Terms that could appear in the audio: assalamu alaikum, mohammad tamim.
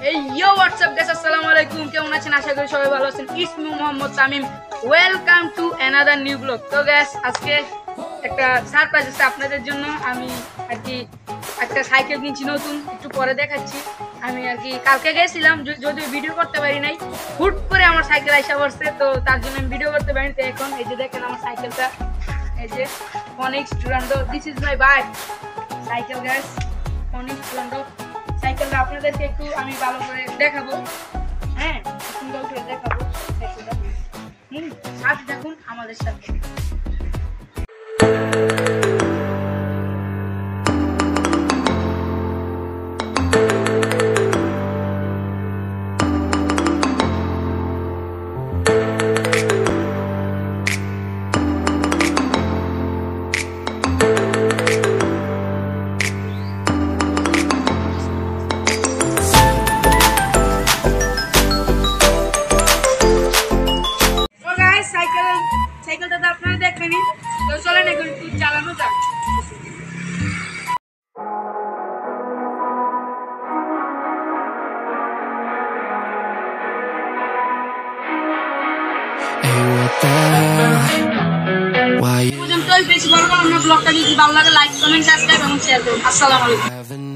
Yo, what's up guys, Assalamualaikum. কেমন আছেন? আশা করি সবাই ভালো আছেন। It's me mohammad tamim. Welcome to another new vlog. So guys, আজকে একটা সারপ্রাইজ আছে আপনাদের জন্য। আমি আর কি একটা সাইকেল কিনছি নতুন, একটু পরে দেখাচ্ছি। আমি আর কি কালকে গেছিলাম, যদিও ভিডিও করতে পারি নাই, হুট করে আমার সাইকেল আইসা পড়ছে, তো তার জন্য আমি ভিডিও করতে পারিনি। তো এখন এই যে দেখেন আমার সাইকেলটা, এই যে অনেক student. This is my bike cycle guys, অনেক স্টুডেন্ট। সাইকেলটা আপনাদেরকে একটু আমি ভালো করে দেখাবো, হ্যাঁ সুন্দর করে দেখাবো সাইকেলটা। সাথে দেখুন আমাদের সাথে। আপনারা দেখেনি তো চলেন এখন একটু চালানো যাক। পর্যন্ত বেশি বড় বড় ব্লগটা যদি ভালো লাগে লাইক কমেন্ট সাবস্ক্রাইব এবং শেয়ার করুন। আসসালামু আলাইকুম।